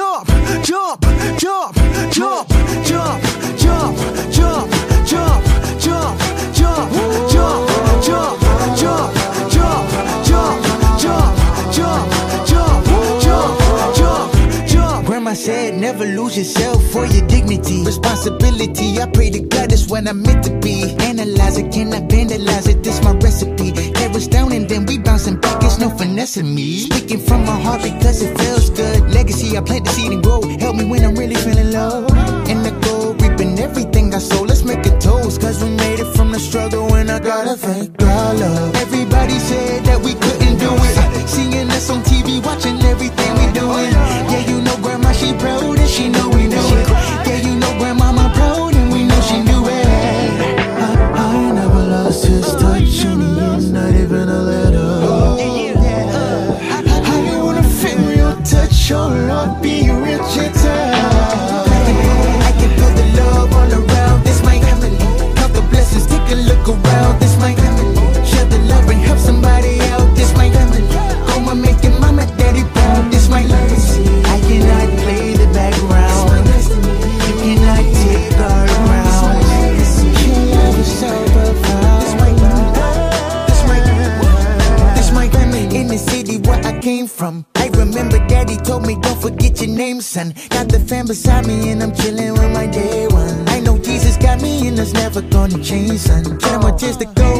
jump, jump, jump, jump, jump, jump, jump, jump, jump, jump, jump, jump, jump, jump, jump, jump, jump, jump, jump, jump. Grandma said never lose yourself or your dignity. Responsibility, I pray to God that's what I'm meant to be. Analyze it, cannot vandalize it, this my recipe. Head was down and then we bouncing back, it's no finessing me. Speaking from my heart because it feels good. Legacy, I plant the seed and grow. Help me when I'm really feeling low. In the gold, reaping everything I sow. Let's make a toast, cause we made it from the struggle. And I gotta thank God, love. Everybody said that we couldn't do it. Seeing us on TV, watching everything we doing. Yeah, you know Grandma, she proud and she know we know it. Yeah, you know Grandmama proud and we know she knew it. I never lost his touch in the end, not even a letter. I don't wanna feel your touch or I'll be rejected. I can feel the love all around, this my heaven. Count the blessings, take a look around, this my heaven. Share the love and help somebody out, this my heaven. Go on making mama, daddy proud, this my legacy. I cannot play the background, you cannot take all around. She never saw but came from. I remember daddy told me don't forget your name, son. Got the fam beside me and I'm chilling with my day one. I know Jesus got me and that's never gonna change, son. Show them more tears to go,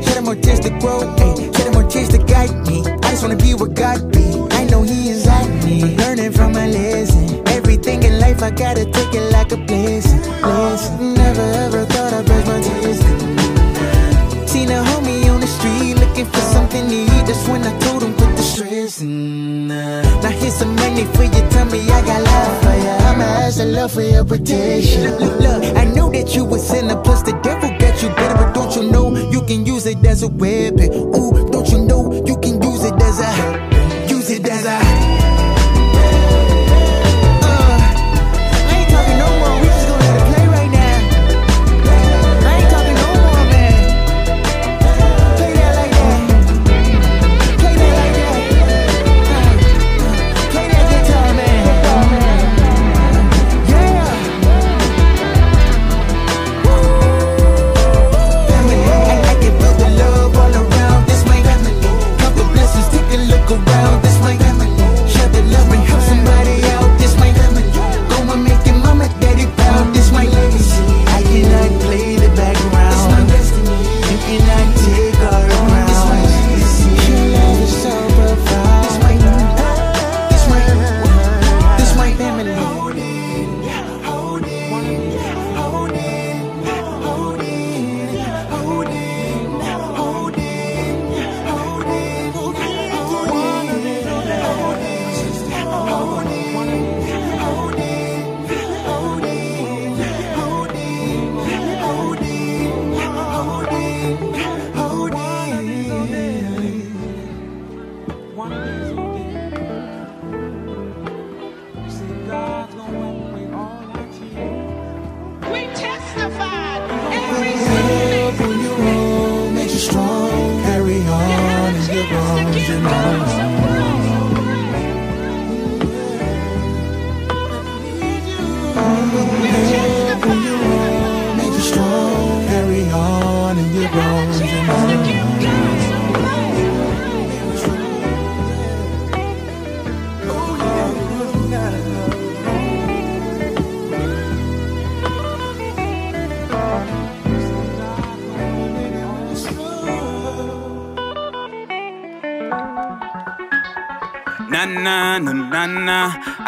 show them more tears to grow, show them more tears to guide me. I just wanna be what God be. I know he inside me, learning from my lesson. Everything in life I gotta take it like a blessing. Never ever thought I'd brush my tears. Seen a homie on the street looking for something to eat, that's when I told him now here's some money for your tummy, I got love for ya. I'ma ask the love for your protection. Look, I know that you a sinner, plus the devil got you better. But don't you know, you can use it as a weapon. Ooh, don't you know, you can use it as a, use it as a.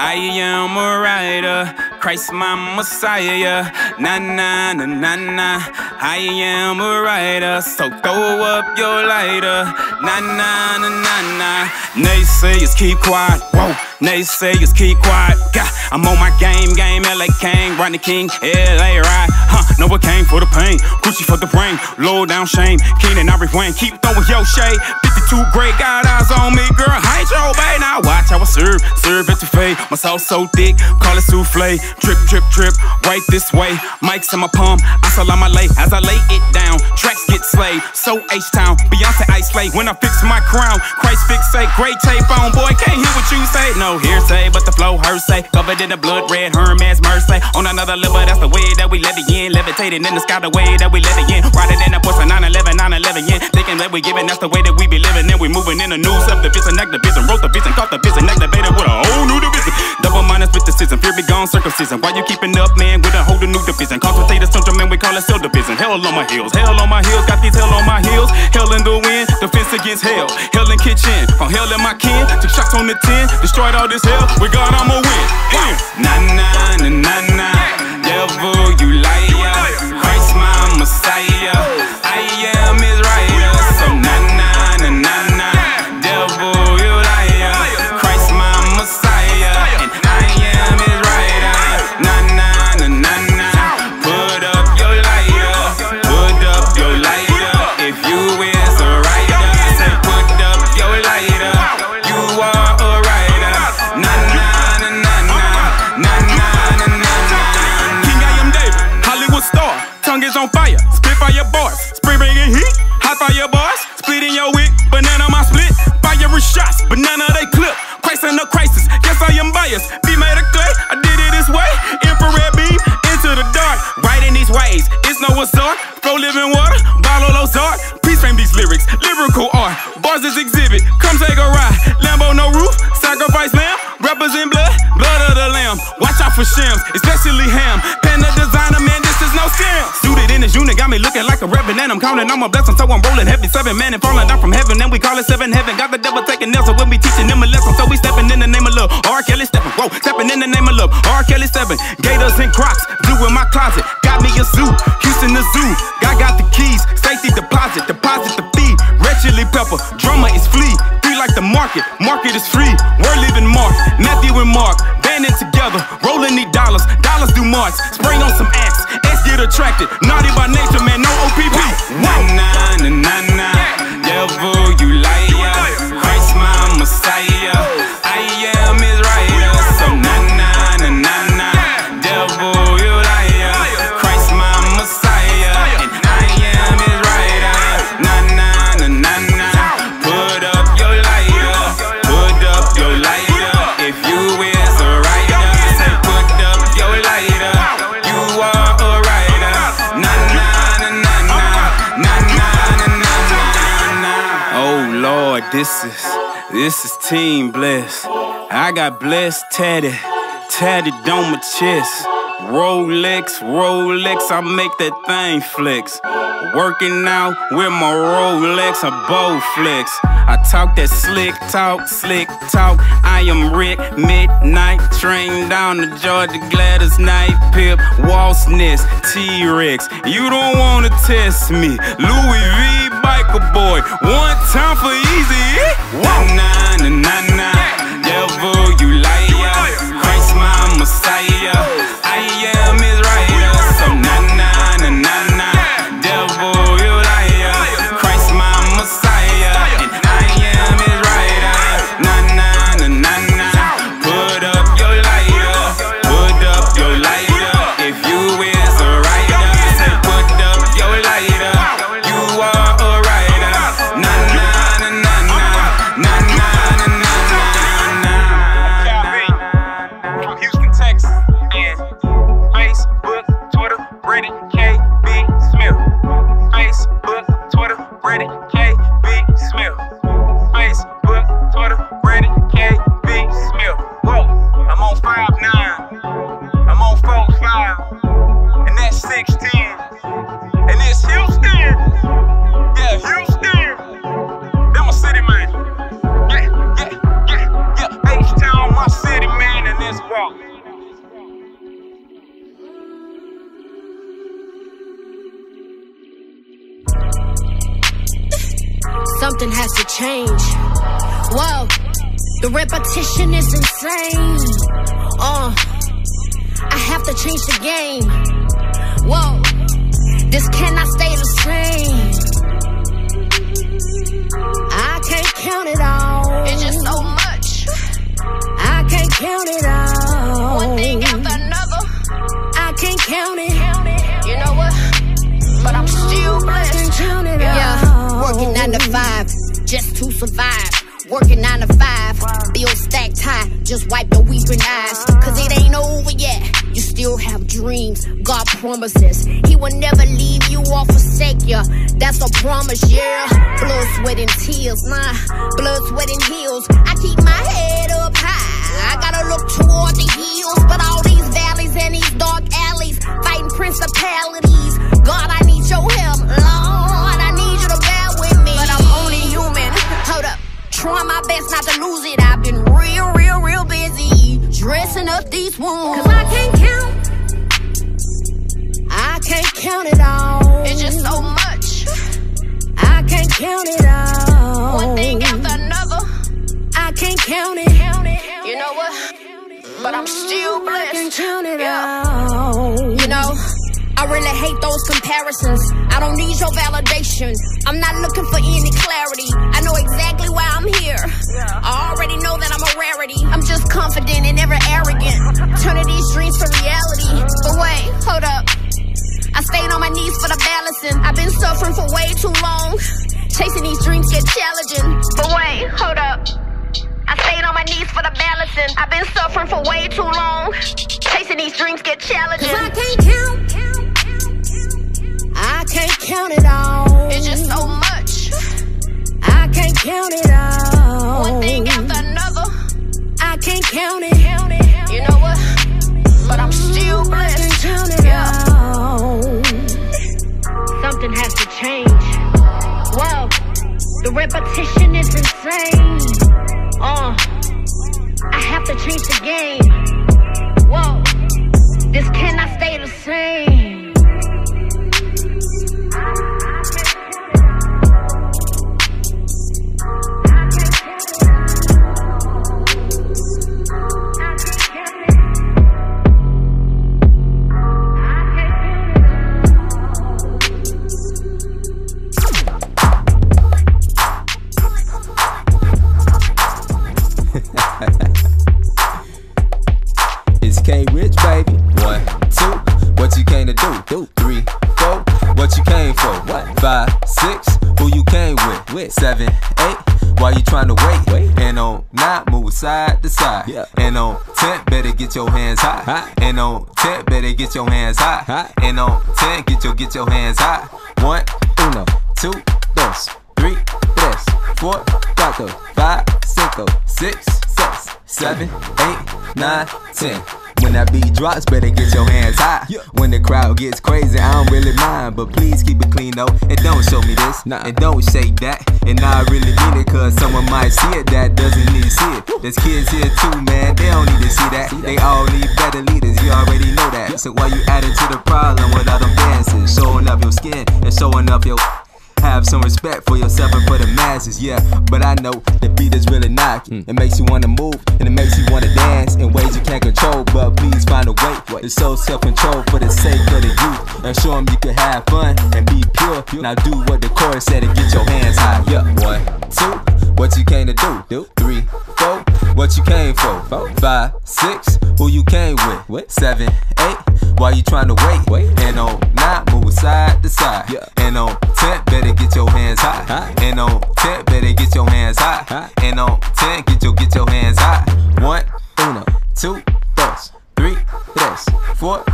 I am a writer, Christ my Messiah. Na na na na na, I am a writer, so throw up your lighter. Na na na na na. Naysayers keep quiet, whoa. Naysayers keep quiet. God, I'm on my game. LA King, Rodney King, LA ride. No, I came for the pain, Gucci for the brain, low down shame. Keenan, I rewind, keep throwing your shade. 52 great God eyes on me, girl. I ain't your bae. Now watch how I serve at your fade. My sauce so thick, call it souffle. Drip, drip, drip, right this way. Mics in my palm, I saw my lay. I as I lay it down. Tracks get slayed, so H-Town, Beyonce isolate. When I fix my crown, Christ fixate. Great tape on, boy, can't hear what you say. No hearsay, but the flow hearsay. Covered in the blood red, Hermes mercy. On another level, that's the way that we let it in. Levitating in the sky, the way that we let it in. Riding in the Porsche 911, 911, yeah. Thinking that we giving, that's the way that we be living. And we moving in a new subdivision, activism. Wrote the vision, caught the vision, activated with a whole new division. Double minus with the season, fear be gone, circumcision. Why you keeping up, man, with a whole new division? Consultate a central man, we call it cell division. Hell on my heels, hell on my heels, got these hell on my heels. Hell in the wind, defense against hell. Hell in kitchen, from hell in my kin. Took shots on the 10, destroyed all this hell. With God, I'ma win. Na na na na na, devil, you liar. Christ, my Messiah. I am his rider. So na na na na na, devil, you liar. Christ, my Messiah, and I am his rider. Na na na na na, put up your liar, put up your lighter. If you is a rider, say put up your lighter. You are a rider. Na na na na na, na na na na na. King, I am David, Hollywood star. Tongue is on fire, spit fire bars, spray bringing heat, hot fire bars, splitting your wick, banana my split, fire shots, banana they clip. Christ in the crisis, guess I am biased. Be made a clay, I did it this way. Infrared beam, into the dark. Riding these waves, it's no resort. Flow living water, Balo Lozart. Please frame these lyrics, lyrical art. Bars is exhibit, come take a ride. Lambo no roof, sacrifice lamb. Represent blood, blood of the lamb. Watch out for shams, especially ham. Panda designer, man, this is no scam. Suited in this unit, got me looking like a reverend. And I'm counting on my blessings, so I'm rolling heavy. Seven man and falling down from heaven, and we call it seven heaven. Got the devil taking nails, so we'll be teaching them a lesson. So we stepping in the name of love, R. Kelly stepping, whoa, stepping in the name of love, R. Kelly stepping. Gators and Crocs, blue in my closet, got me a zoo, Houston the zoo. God got the keys, safety deposit, deposit the fee. Red chili pepper, drummer is flea, free like the market, market is free. We're living Mark, Matthew and Mark, banding together, rolling these dollars, dollars do marks. Spray on some axe, axe get attracted, naughty by nature, man, no OPP. Na na na na na, devil you liar, Christ my Messiah. I am his rider, so na na na na na, devil you liar, Christ my Messiah, and I am his rider. Na na na na na, put up your lighter, if you is a rider, say put up your lighter, you are a rider. Na na na na na, na na na na na. Oh Lord, this is team blessed. I got blessed tatted on my chest. Rolex, I make that thing flex. Working out with my Rolex, a bow flex. I talk that slick talk. I am Rick, midnight train down to Georgia, Gladys, Knight, Pip, Waltz Nest, T-Rex. You don't wanna test me, Louis V, biker boy. One time for easy. Na na na na, devil you liar, Christ my Messiah. I am his rider, so na na na na na, devil you liar, Christ my Messiah, and I am his rider. Na na na na na, put up your lighter, put up your lighter. If you is a rider, say put up your lighter. You are a rider. Na na na na na, na na na na na na. From Houston, Texas, yeah. Facebook, Twitter, Reddit, KB Smith. Facebook, Twitter, Reddit, KB Smith. Facebook, Twitter, Reddit, KB Smith. Whoa, I'm on 5'9", I'm on 4'5", and that's 6'10", and it's Houston. Yeah, Houston. Them a city man. Yeah. H-Town, my city man, and this walk. Something has to change. Whoa, the repetition is insane. I have to change the game. Whoa, this cannot stay the same. I can't count it all. It's just so much. I can't count it all. One thing after another. I can't count it. You know what? But I'm 9 to 5, just to survive. Working 9 to 5, bills stacked high, just wipe the weeping eyes. Cause it ain't over yet, you still have dreams. God promises, he will never leave you or forsake you. That's a promise, yeah. Blood, sweat, and tears, nah. Blood, sweat, and heels. I keep my head up high, I gotta look toward the hills. But all these valleys and these dark alleys, fighting principalities. God, I need your help, Lord, I need you to bear with me. But I'm only human, hold up. Trying my best not to lose it. I've been real busy dressing up these wounds. Cause I can't count it all. It's just so much, I can't count it all. One thing after another, I can't count it. You know what? But I'm still blessed. I can't count it all. You know, I really hate those comparisons. I don't need your validation. I'm not looking for any clarity. I know exactly why I'm here. I already know that I'm a rarity. I'm just confident and never arrogant. Turning these dreams to reality. But wait, hold up. I stayed on my knees for the balancing. I've been suffering for way too long. Chasing these dreams get challenging. But wait, hold up. I stayed on my knees for the balancing. I've been suffering for way too long. Chasing these dreams get challenging. Cause I can't count. I can't count it all. It's just so much, I can't count it all. One thing after another, I can't count it. You know what? But I'm still blessed. I can't count it all. Something has to change. Whoa, the repetition is insane. I have to change the game. Whoa, this cannot stay the same. It's K-Rich, baby. 1, 2, what you came to do? 3, 4, what you came for? 5, 6, who you came with? 7, 8, why you trying to wait? And on 9, move side to side. And on 10, better get your hands high. And on 10, better get your hands high. And on 10, get your hands high. 1, 2, 3, 4, 5, 6, 7, 8, 9, 10. When that beat drops, better get your hands high. When the crowd gets crazy, I don't really mind. But please keep it clean though, and don't show me this, and don't say that. And I really mean it, cause someone might see it that doesn't need to see it. There's kids here too, man, they don't need to see that. They all need better leaders, you already know that. So why you adding to the problem without them dancing? Showing up your skin and showing up your... Have some respect for yourself and for the masses, yeah. But I know the beat is really knocking. It makes you wanna move, and it makes you wanna dance in ways you can't control. But please find a way to show self-control for the sake of the youth, and show them you can have fun and be pure. Now do what the chorus said and get your hands high. Yeah, 1, 2, what you came to do? 3, 4, what you came for? 5, 6, who you came with? 7, 8, why you trying to wait? And on 9, move side to side. And on 10, better get your hands high. And on 10, better get your hands high. And on 10, get your hands high. 1, 2, 3, 4,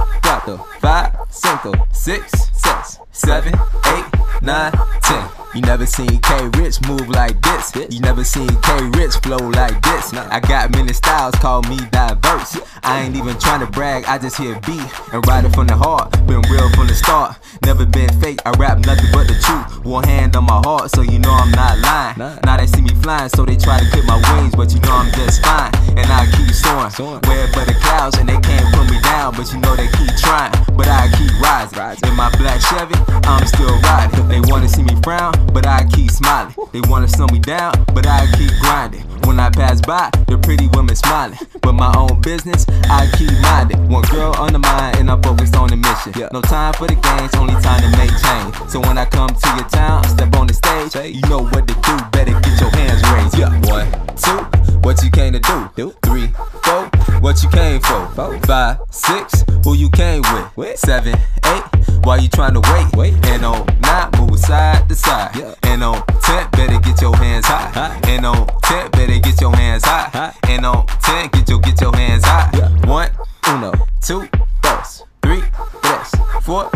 5, 6, 7, 8, 9, 10. You never seen K-Rich move like this. You never seen K-Rich flow like this. I got many styles, call me diverse. I ain't even trying to brag, I just hear a beat and ride it from the heart. Been real from the start, never been fake. I rap nothing but the truth. One hand on my heart, so you know I'm not lying. Now they see me flying, so they try to clip my wings, but you know I'm just fine. And I keep soaring, where but the clouds, and they can't put me down, but you know they keep trying. But I keep rising. In my black Chevy, I'm still riding. They wanna see me frown, but I keep smiling. They wanna slow me down, but I keep grinding. When I pass by, the pretty women smiling. But my own business, I keep minding. One girl on the mind, and I'm focused on the mission. No time for the games, only time to make change. So when I come to your town, step on the stage, you know what to do, better get your hands raised. 1, 2, what you came to do? 3, 4, what you came for? 5, 6, who you came with? 7, 8, Why you trying to wait? And on 9, move side to side. Yeah. And on 10, better get your hands high. And on 10, better get your hands high. And on 10, get your hands high. Yeah. 1, 2, 3, 4,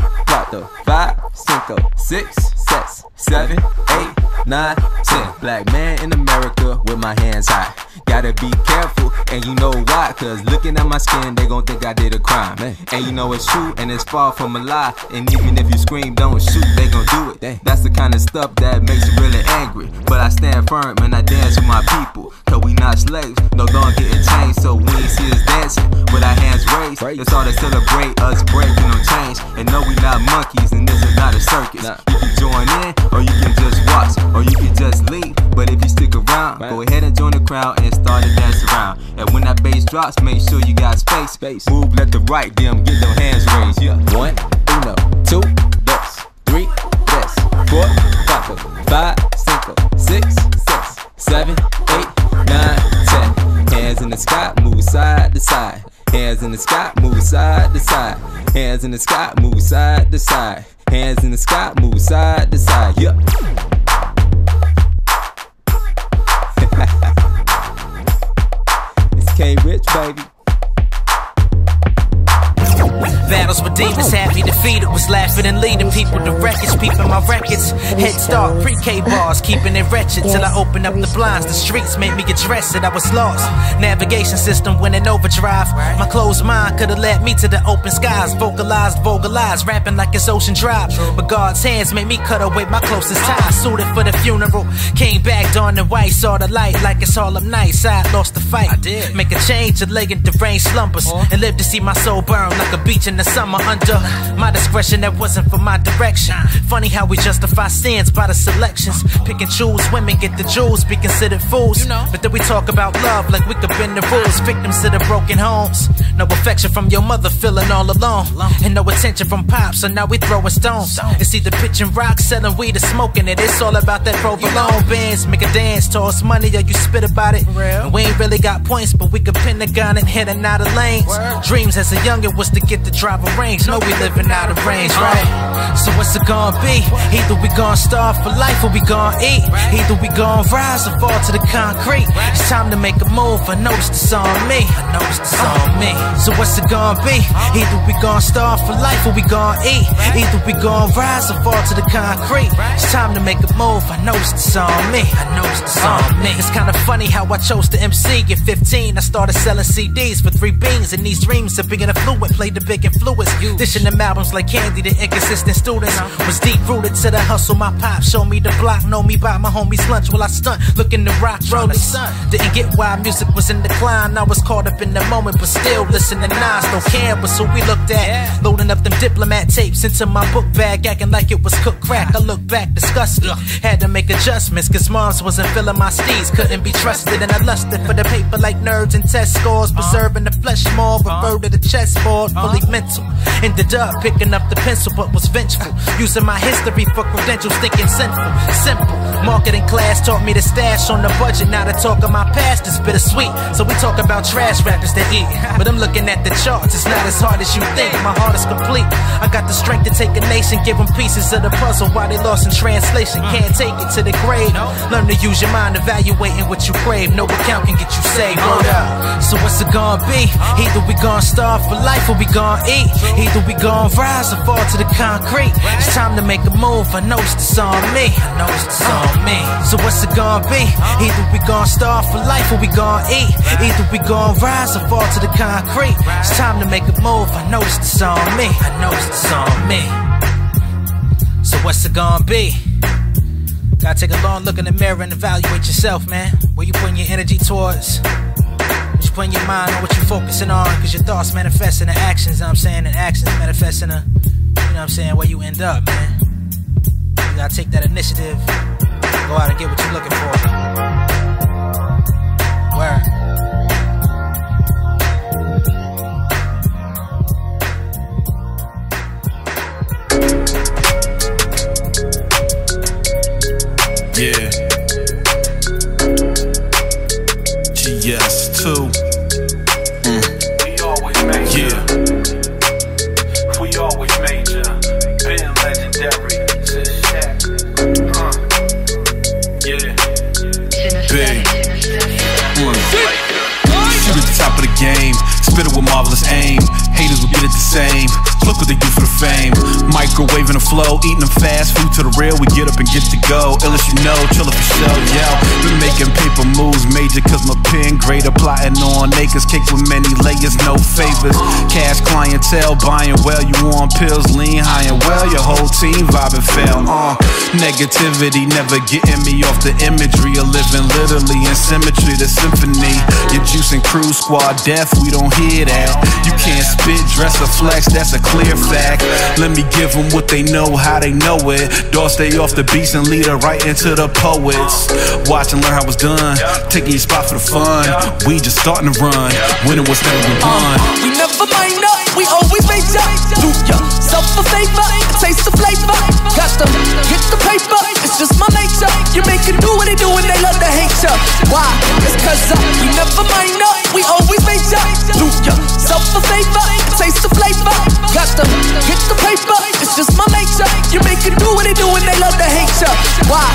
5, 6, 7, 8, 9, 10. Black man in America with my hands high. Gotta be careful, and you know why. Cause looking at my skin, they gon' think I did a crime. And you know it's true, and it's far from a lie. And even if you scream, don't shoot, they gon' do it. That's the kind of stuff that makes you really angry. But I stand firm, and I dance with my people. Cause we not slaves, no longer getting changed. So we ain't see us dancing with our hands raised. That's all that celebrate us breaking on change. And no, we not monkeys, and this is not a circus. You can join in, or you can just watch, or you can just leave. But if you stick around, go ahead and join the crowd and start to dance around. And when that bass drops, make sure you got space. Move left to right, then get your hands raised. Yeah. 1, 2, 3, 4, 5, 6, 7, 8, 9, 10. Hands in the sky, move side to side. Hands in the sky, move side to side. Hands in the sky, move side to side. Hands in the sky, move side to side. Yup. It's K-Rich, baby. Battles with demons had me defeated. Was laughing and leading people to wreckage. Peeping my records, head start, pre-K bars, keeping it wretched till I opened up the blinds. The streets made me address it, I was lost. Navigation system went in overdrive. My closed mind could've led me to the open skies. Vocalized, rapping like it's Ocean Drive. But God's hands made me cut away my closest ties. Suited for the funeral, came back dawn and white. Saw the light like it's all up night. Side lost the fight, I did. Make a change and lay in deranged slumbers. And live to see my soul burn like a beach in the summer under my discretion. That wasn't for my direction. Funny how we justify sins by the selections. Pick and choose women, get the jewels, be considered fools. But then we talk about love like we could bend the rules. Victims to the broken homes. No affection from your mother, feeling all alone. And no attention from pops, so now we throwing stones. It's either pitching rocks, selling weed or smoking it. It's all about that provolone. Bands make a dance, toss money or you spit about it. And we ain't really got points, but we could Pentagon and heading out of lanes. Dreams as a youngin' was to get the drive. Range, know we living out of range, right? So what's it gonna be? Either we gonna starve for life or we gonna eat. Either we gonna rise or fall to the concrete. It's time to make a move, I know it's this on me. So what's it gonna be? Either we gonna starve for life or we gonna eat. Either we gonna rise or fall to the concrete. It's time to make a move, I know it's this on me. It's kinda funny how I chose to MC. At 15 I started selling CDs for 3 beans. And these dreams of being affluent played the big influence. Dishing them albums like candy to inconsistent students. Was deep rooted to the hustle. My pop showed me the block. Know me by my homies lunch. While I stunt looking to rock rollers. Didn't get why music was in decline. I was caught up in the moment, but still listening to Nas. No canvas, so we looked at. Loading up them diplomat tapes into my book bag, acting like it was cook crack. I look back disgusted. Had to make adjustments, cause moms wasn't feeling my steez. Couldn't be trusted, and I lusted for the paper like nerds and test scores. Preserving the flesh more, referred to the chessboard. Fully mental. Ended up picking up the pencil, but was vengeful. Using my history for credentials, thinking sinful. Simple. Marketing class taught me to stash on the budget. Now the talk of my past is bittersweet. So we talk about trash rappers that eat. But I'm looking at the charts, it's not as hard as you think. My heart is complete. I got the strength to take a nation, give them pieces of the puzzle while they lost in translation. Can't take it to the grave. Learn to use your mind, evaluating what you crave. No account can get you saved. So what's it gonna be? Either we gonna starve for life or we gonna eat. Either we gon' rise or fall to the concrete. It's time to make a move, I know it's this on me. So what's it gon' be? Either we gon' starve for life or we gon' eat. Either we gon' rise or fall to the concrete. It's time to make a move, I know it's this on me. So what's it gon' be? Gotta take a long look in the mirror and evaluate yourself, man. Where you putting your energy towards? Just putting your mind on what you're focusing on. Cause your thoughts manifest in the actions, you know what I'm saying? And actions manifest in the, you know what I'm saying, where you end up, man. You gotta take that initiative. Go out and get what you're looking for. Where? Yeah. GS2. We always major. Hitter with marvelous aim. Haters will get it the same. Look what they do for the fame. Microwaving the flow, eating them fast. Food to the rail, we get up and get to go. Ill as you know, chillin' for show, yo. Been making paper moves, major, cause my pen greater. Plotting on acres, cake with many layers, no favors. Cash clientele, buying well. You on pills, lean high and well. Your whole team vibing fell. Negativity never getting me off the imagery of living literally in symmetry. The symphony, your juice and crew squad death. We don't hear that. You can't spit, dress, or flex. That's a clear fact. Let me give them what they know, how they know it. Dog stay off the beats and lead her right into the poets. Watch and learn how it's done. Taking your spot for the fun. We just starting to run. Winning what's never been won. We never mind up, we always made up. Do ya self a favor, taste the flavor. Got them, hit the paper. It's just my nature. You make it do what they do and they love to hate ya. Why? It's cause we never mind up, we always made up. Do ya self a favor, taste the flavor. Got them, hit the paper. It's just my nature. You make it do what they do and they love to hate ya. Why?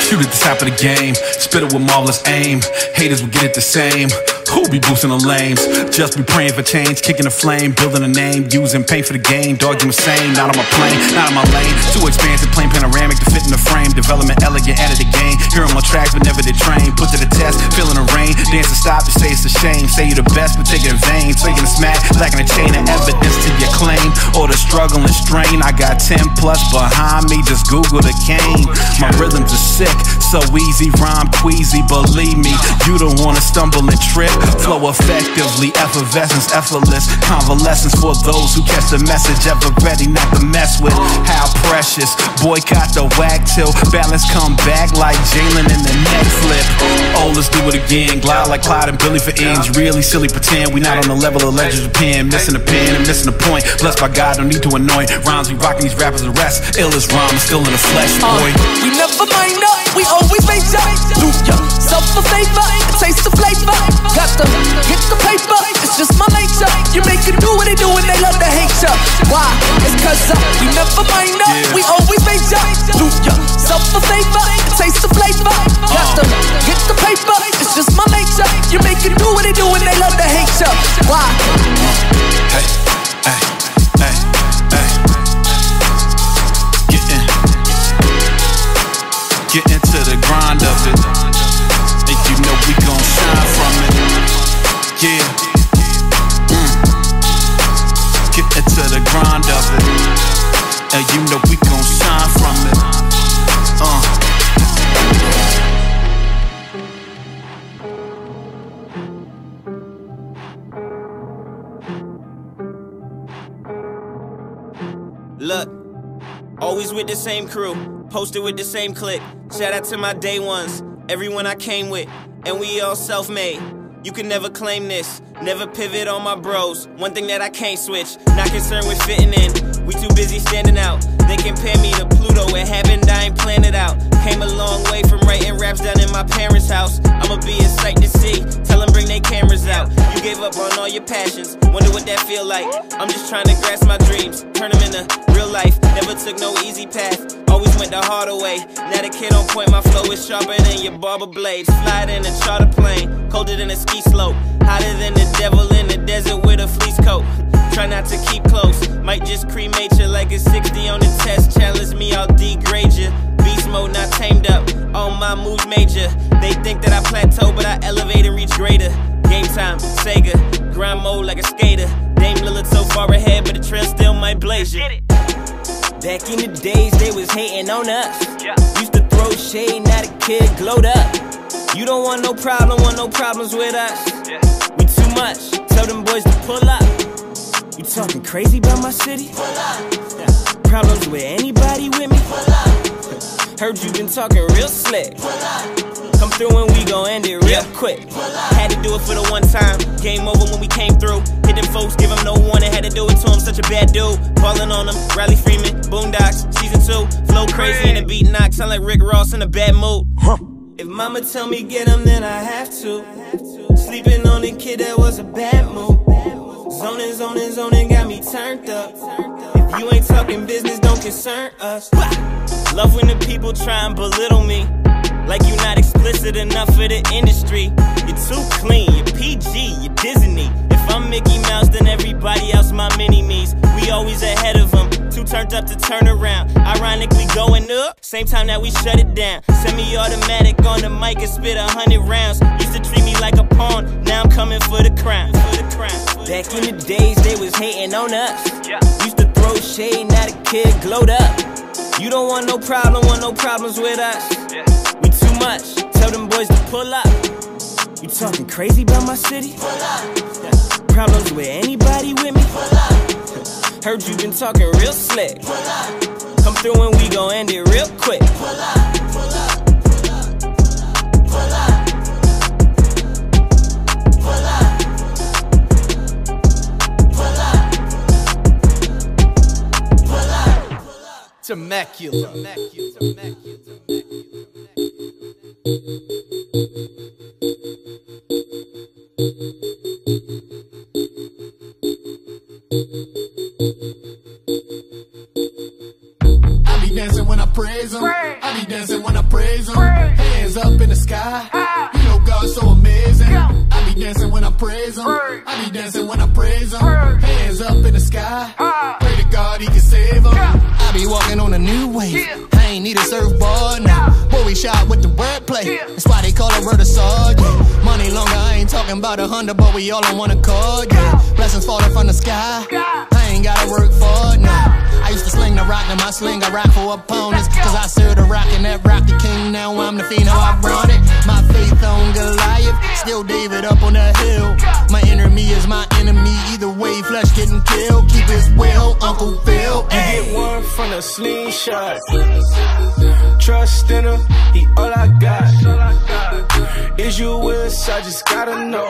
Shoot at the top of the game, spit it with marvelous aim. Haters will get it the same. Who be boosting the lames? Just be praying for change, kicking the flame, building a name, using pain for the game. Dog, you insane, not on my plane, not on my lane. Too expansive, plain panoramic to fit in the frame. Development elegant, out of the game. Hearing my tracks, but never the train. Put to the test, feeling the rain. Dance to stop, you say it's a shame. Say you the best, but take it in vain. Taking a smack, lacking a chain of evidence to your claim. Or the struggle and strain. I got 10 plus behind me, just Google the cane. My rhythms are sick, so easy, rhyme queasy, believe me. You don't wanna stumble and trip. Flow effectively, effervescence, effortless. Convalescence for those who catch the message. Ever ready, not to mess with. How precious, boycott the whack till balance come back like Jalen in the neck flip. Oh, let's do it again. Glide like Clyde and Billy for ends. Really silly pretend we not on the level of legends of pen. Missing a pen and missing a point. Blessed by God, don't need to anoint. Rhymes we rocking these rappers the rest. Ill as rhyme, still in the flesh, boy. We never mind up. We always made up. Do ya self a favor, taste the flavor. Got them, hit the paper. It's just my nature. You make it do what they do and they love to hate ya. Why? It's cause we never mind up. We always made up. Do ya self a favor, taste the flavor. Got them, hit the paper. It's just my nature. You make it do what they do and they love to hate ya. Why? Hey, hey, hey, hey. Get into the grind of it, and you know we gon' shine from it. Yeah, Get into the grind of it, and you know we gon' shine from it. Look, always with the same crew. Posted with the same click. Shout out to my day ones, everyone I came with, and we all self-made. You can never claim this, never pivot on my bros. One thing that I can't switch, not concerned with fitting in. We too busy standing out. They compare me to Pluto, it happened, I ain't planned it out. Came a long way from writing raps down in my parents' house. I'ma be a sight to see, tell them bring their cameras out. You gave up on all your passions, wonder what that feel like. I'm just trying to grasp my dreams, turn them into real life. Never took no easy path, always went the harder way. Now the kid on point, my flow is sharper than your barber blade. Slide in a charter plane, colder than a ski slope. Hotter than the devil in the desert with a fleece coat. Try not to keep close, might just cremate you like a 60 on the test. Challenge me, I'll degrade you. Beast mode not tamed up, all my moves major. They think that I plateau, but I elevate and reach greater. Game time, Sega, grind mode like a skater. Dame Lillard so far ahead, but the trail still might blaze you. Back in the days, they was hating on us. Yeah. Used to throw shade, now the kid glowed up. You don't want no problem, want no problems with us. Yeah. We too much, tell them boys to pull up. You talking crazy about my city? Pull up. Yeah. Problems with anybody with me? Pull up. Heard you been talking real slick. Pull up. Come through and we gon' end it real quick. Had to do it for the one time. Game over when we came through. Hit them folks, give them no warning. Had to do it to him, such a bad dude. Falling on them, Riley Freeman, Boondocks, season 2. Flow crazy and the beat knock, sound like Rick Ross in a bad mood. Huh. If mama tell me get him, then I have to. Sleeping on the kid, that was a bad move. Zoning, zoning, zoning, got me turned up. If you ain't talking business, don't concern us. Love when the people try and belittle me. Like you not explicit enough for the industry. You're too clean, you're PG, you're Disney. If I'm fucked up the turnaround. Ironically going up, same time that we shut it down. Semi-automatic on the mic and spit 100 rounds. Used to treat me like a pawn, now I'm coming for the crown. Back in the days, they was hating on us. Used to throw shade, now the kid glowed up. You don't want no problem, want no problems with us. We too much, tell them boys to pull up. You talking crazy about my city? Pull up. Problems with anybody with me? Pull up. Heard you been talking real slick. Pull up. Come through and we gon' end it real quick. Pull up, pull up, pull up, pull up, pull up, pull up, pull up, pull up. Temecula, Temecula, Temecula, Temecula. Praise him. I be dancing when I praise him. Hands up in the sky. You know God's so amazing. I be dancing when I praise him. I be dancing when I praise him. Hands up in the sky. Pray to God he can save him. I be walking on a new wave. I ain't need a surfboard now. Boy, we shot with the wordplay. That's why they call it word of sword. Money longer, I ain't talking about 100, but we all on one accord. Blessings falling from the sky. I ain't gotta work for it now. I used to sling the rock, now my sling I rock for opponents. Cause I serve the rock and that rock the king. Now I'm the fiend, how I brought it. My faith on Goliath, still David up on the hill. My enemy is my enemy, either way flesh getting killed. Keep his will, Uncle Phil. Ay. You get one from the slingshot. Trust in him, he all I got. Is you wish, I just gotta know.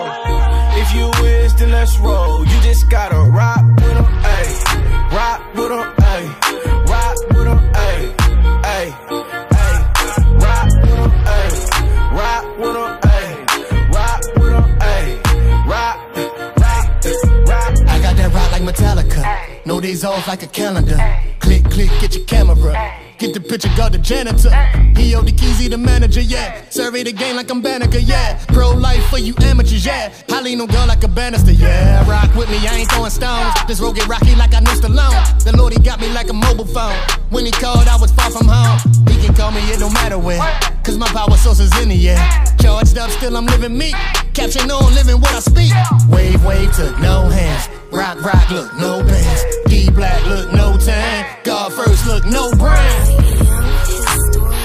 If you wish, then let's roll. You just gotta rock with him, ay. Rock with him, ayy, rock with him, ayy, ayy, ayy, rock with him, ayy, rock with him, ayy, rock with him, ayy, rock, rock, rock. I got that rock like Metallica, no days off like a calendar. Click, click, get your camera. Get the picture, got the janitor. He owe the keys, he the manager, yeah. Survey the game like I'm Banneker, yeah. Pro-life for you amateurs, yeah. I lean on God like a banister, yeah. Rock with me, I ain't throwing stones. This road get rocky like I know Stallone. The Lord, he got me like a mobile phone. When he called, I was far from home. He can call me, it don't matter where. Cause my power source is in the air. Charged up, still I'm living me. Caption on, living what I speak. Wave, wave, took no hands. Rock, rock, look, no bands. D-Black, look, no tan. God first, look, no brand.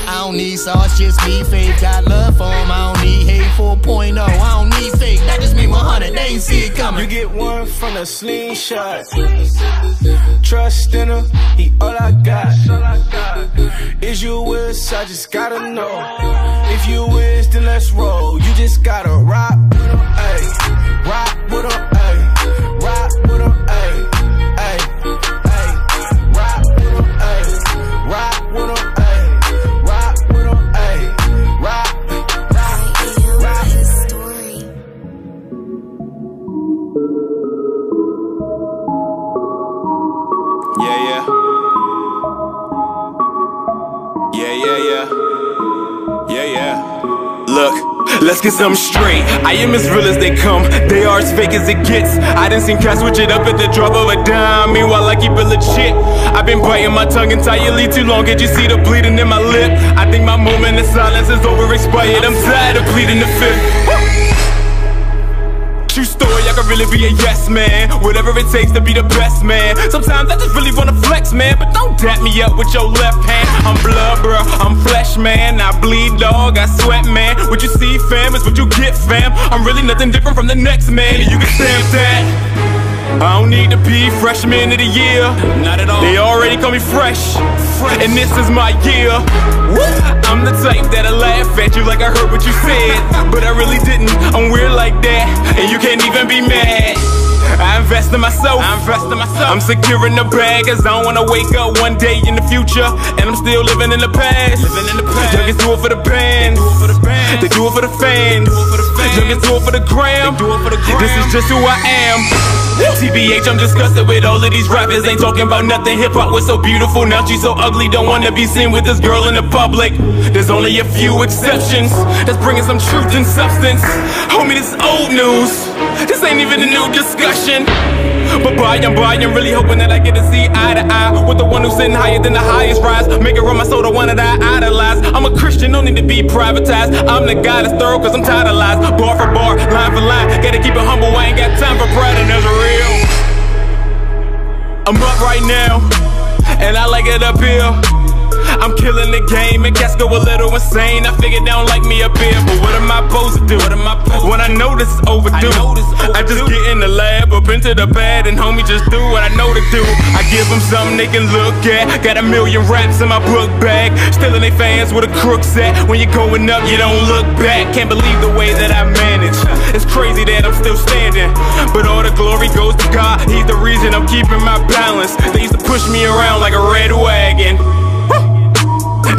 I don't need sauce, just need faith. Got love for him, I don't need hate. 4.0, I don't need fake. That just mean 100, they ain't see it coming. You get one from the slingshot. Trust in him, he all I got. Is you wish, I just gotta know. If you wish, then let's roll. You just gotta rock with him, ayy. Rock with him, ayy. Rock with him, ayy. Look, let's get something straight. I am as real as they come. They are as fake as it gets. I done seen cats switch it up at the drop of a dime. Meanwhile, I keep it legit. I've been biting my tongue entirely too long. Did you see the bleeding in my lip? I think my moment of silence is over expired. I'm tired of pleading the fifth. True story, I could really be a yes man. Whatever it takes to be the best man. Sometimes I just really wanna flex, man. But don't dap me up with your left hand. I'm blood, bro, I'm flesh, man. I bleed, dog, I sweat, man. What you see, fam, is what you get, fam. I'm really nothing different from the next man. You can stamp that. I don't need to be freshman of the year. Not at all. They already call me fresh. And this is my year. I'm the type that'll laugh at you like I heard what you said. But I really didn't. I'm weird like that. And you can't even be mad. I invest in myself, I'm secure in the bag, cause I don't wanna wake up one day in the future and I'm still living in the past. Junkies do it for the bands, they do it for the fans. Junkies do it for the gram, this is just who I am. TBH, I'm disgusted with all of these rappers. Ain't talking about nothing. Hip-hop was so beautiful, now she's so ugly. Don't wanna be seen with this girl in the public. There's only a few exceptions that's bringing some truth and substance. Homie, this old news. This ain't even a new discussion. But I'm really hoping that I get to see eye to eye with the one who's sitting higher than the highest rise. Make it run my soul, the one that I idolize. I'm a Christian, don't need to be privatized. I'm the guy that's thorough, cause I'm tired of lies. Bar for bar, line for line, gotta keep it humble, I ain't got time for pride. And that's real. I'm up right now, and I like it up here. I'm killing the game, and cats go a little insane. I figured they don't like me up here, but what am I supposed to do? When I know this is overdue, I just get in the lab, up into the bed, and homie just do what I know to do. I give them something they can look at. Got a million raps in my book bag, stealing they fans with a crooks at. When you're going up, you don't look back. Can't believe the way that I manage. It's crazy that I'm still standing, but all the glory goes to God. He's the reason I'm keeping my balance. They used to push me around like a red wagon.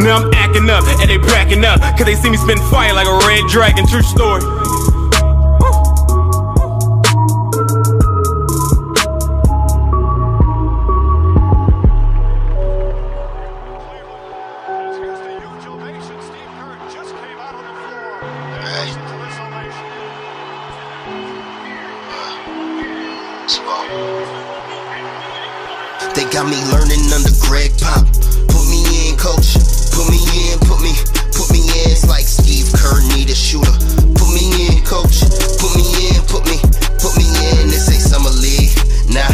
Now I'm acting up, and they backing up, cause they see me spin fire like a red dragon. True story. They got me learning under Greg Pop. Put me in, coach. Put me in, put me in. It's like Steve Kerr need a shooter. Put me in, coach. Put me in, put me in. This ain't summer league, nah.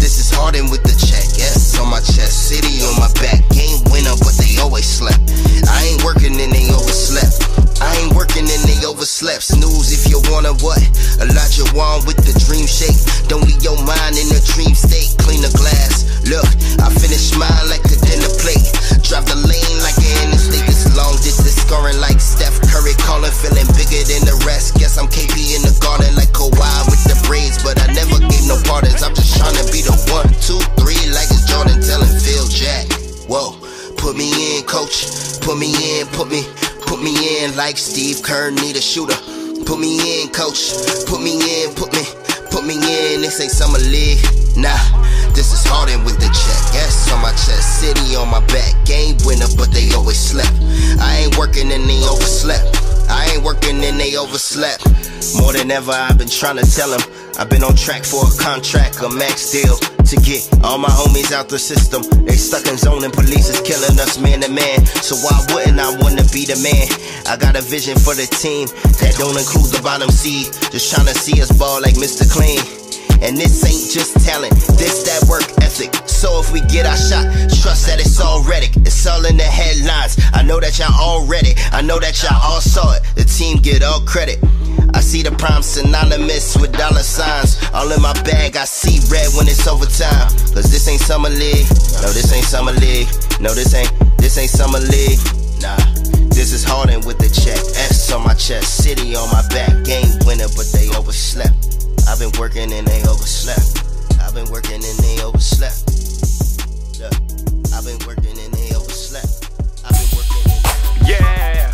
This is Harden with the check. S on my chest, City on my back. Game winner, but they always slept. I ain't working and they overslept. I ain't working and they overslept. Snooze if you wanna what? A lot you want with the dream shake. Don't leave your mind in a dream state. Clean the glass. Look, I finish mine like a dinner plate. Drive the lane like an interstate. This long distance scoring like Steph Curry. Calling, feeling bigger than the rest. Guess I'm KP in the garden like Kawhi with the braids. But I never gave no pardons. I'm just trying to be the 1, 2, 3 like it's Jordan telling Phil Jack. Whoa, put me in, coach. Put me in, put me in like Steve Kerr need a shooter. Put me in, coach. Put me in, put me in. This ain't summer league, nah. This is Harden with the check. S on my chest, City on my back. Game winner, but they always slept. I ain't working and they overslept. I ain't working and they overslept. More than ever, I've been trying to tell them I've been on track for a contract, a max deal, to get all my homies out the system. They stuck in zone and police is killing us man to man. So why wouldn't I wanna be the man? I got a vision for the team that don't include the bottom seed. Just trying to see us ball like Mr. Clean. And this ain't just talent, this that work ethic. So if we get our shot, trust that it's all ready. It's all in the headlines. I know that y'all all read it. I know that y'all all saw it. The team get all credit. I see the prime synonymous with dollar signs. All in my bag, I see red when it's overtime. Cause this ain't summer league. No, this ain't summer league. No, this ain't summer league. Nah, this is Harden with the check. S on my chest, City on my back. Game winner, but they overslept. I've been working and they overslept. I've been working and they overslept. Look, I've been working and they overslept. I've been working and they overslept. Yeah,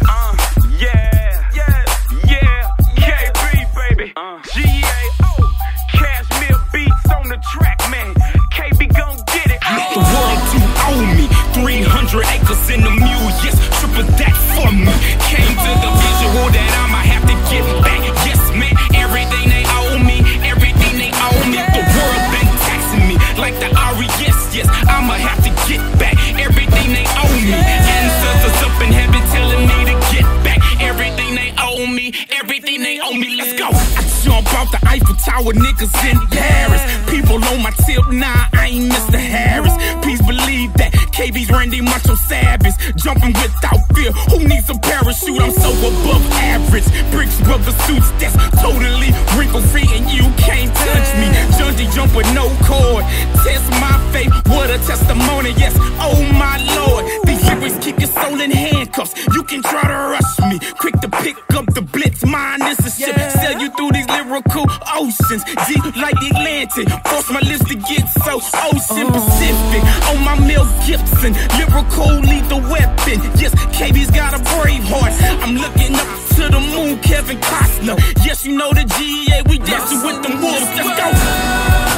yeah, yeah, yeah, KB, baby. GAO, Cashmere Beats on the track, man. KB gon' get it. Let the world to own me. 300 acres in the mule, yes, triple that for me. Came to the visual that I might have to get back. Yes, man, everything they owe me, everything they owe me. The world been taxing me like the R.E.S. Yes, I'ma have to get back everything they owe me. Ancestors up in heaven telling me to get back everything they owe me, everything they owe me. Let's go. I jump off the Eiffel Tower, niggas in Paris. People on my tip, nah, I ain't Mr. Harris. Please believe that. KB's Randy Macho Savage, jumping without fear. Who needs a parachute? I'm so above average. Bricks, rubber suits, that's totally wrinkle-free, and you can't touch me. Jundy jump with no cord. Test my faith, what a testimony, yes. Oh my lord, these lyrics keep your soul in handcuffs. You can try to rush me, quick to pick up the blitz. Mine is a ship, sail you through these lyrical oceans, deep like the Atlantic. Force my lips to get so ocean Pacific. On my meals, gift. Lyrical lethal weapon. Yes, KB's got a brave heart. I'm looking up to the moon, Kevin Costner. Yes, you know the GA, we dancing with them wolves. Let's go.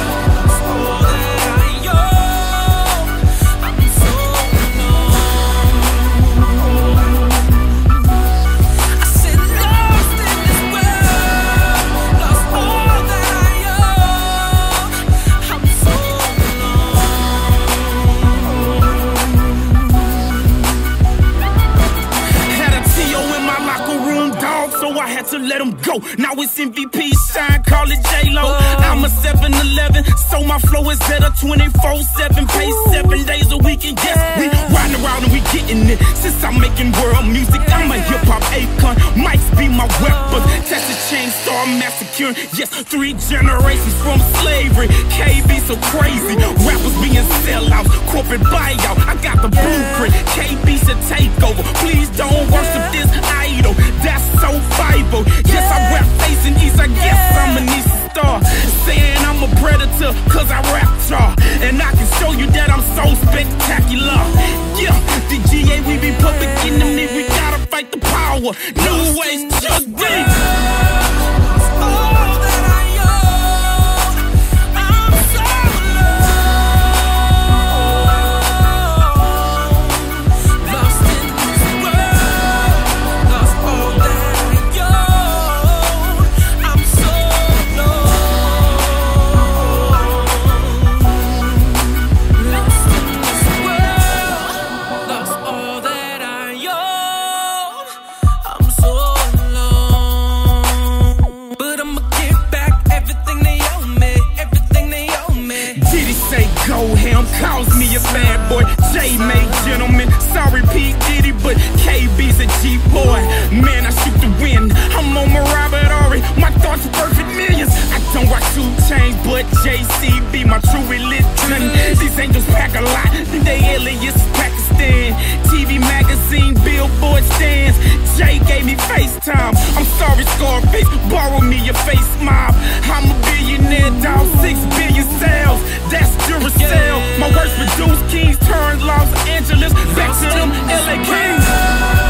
Rico. Now it's MVP shine, call it J-Lo. I'm a 7-Eleven, so my flow is at a 24/7 pace, 7 days a week. And yes, we riding around and we getting it. Since I'm making world music, I'm a hip-hop icon. Mics be my weapons, test the chainsaw massacring. Yes, 3 generations from slavery. KB so crazy, rappers being sellouts, corporate buyout. I got the blueprint, KB's a takeover. Please don't worship this idol, that's so Bible. Yes, I rap facing east, I guess I'm an east star. Saying I'm a predator, cause I rap y'all. And I can show you that I'm so spectacular. Yeah, the GA, we be public enemy, we gotta fight the power. New ways, just be. Calls me a bad boy, J made gentleman. Sorry P Diddy, but KB's a G boy. Man, I shoot the wind. I'm on my Robert Ory. My thoughts are perfect millions. I don't watch 2 Chainz, but JC be my true religion. These angels pack a lot. They aliens Pakistan. TV magazine, billboard stands. J gave me FaceTime. I'm sorry, Scarface. Borrow me your face mob. I'm a billionaire, dog. 6 billion sales. That's Duracell. My words reduce kings, turn Los Angeles back to them LA Kings.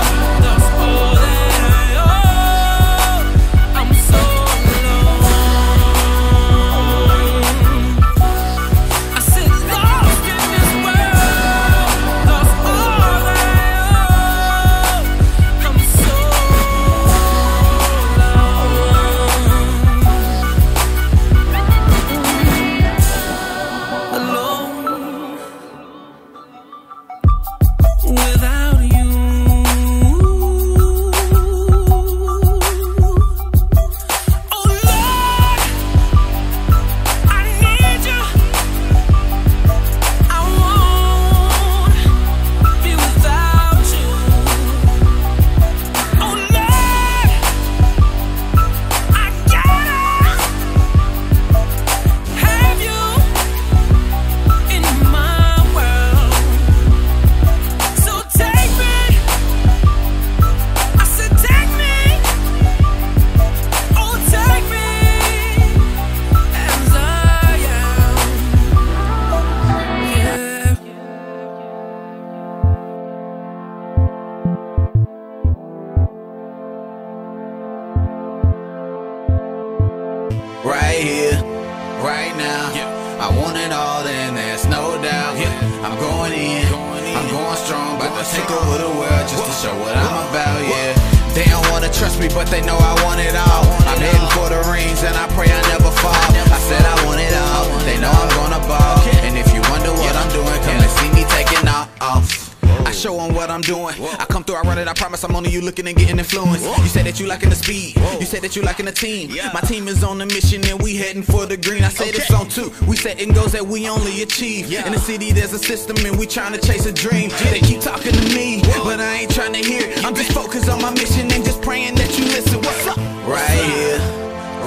You liking the team? Yeah. My team is on a mission and we heading for the green. I said it's on 2. We setting goals that we only achieve. Yeah. In the city there's a system and we trying to chase a dream. They keep talking to me, but I ain't trying to hear it. I'm just focused on my mission and just praying that you listen. What's up? Right here,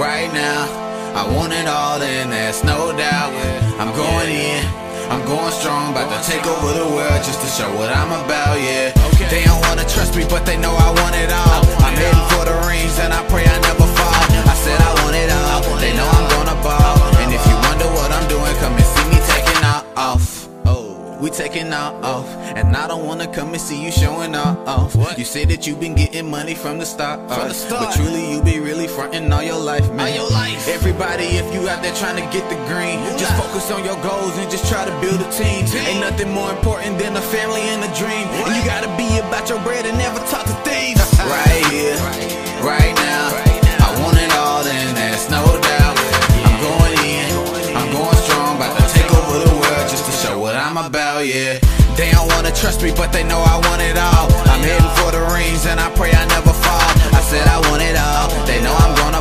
right now. I want it all and there's no doubt. I'm going in. I'm going strong, about to take over the world just to show what I'm about, yeah. They don't wanna trust me, but they know I want it all. I'm heading for the rings and I pray I never fall. I said I want it all, they know I'm gonna ball. And if you wonder what I'm doing, come and see me taking off. We taking off, and I don't wanna come and see you showing off. You say that you been getting money from the start, but truly you be really fronting all your life, man. Everybody, if you out there trying to get the green, just focus on your goals and just try to build a team. Ain't nothing more important than a family and a dream. And you gotta be about your bread and never talk to thieves. Right here, right now, I want it all and there's no doubt. I'm going in, I'm going strong, about to take over the world just to show what I'm about, yeah. They don't wanna trust me, but they know I want it all. I'm heading for the rings and I pray I never fall. I said I want it all, they know I'm gonna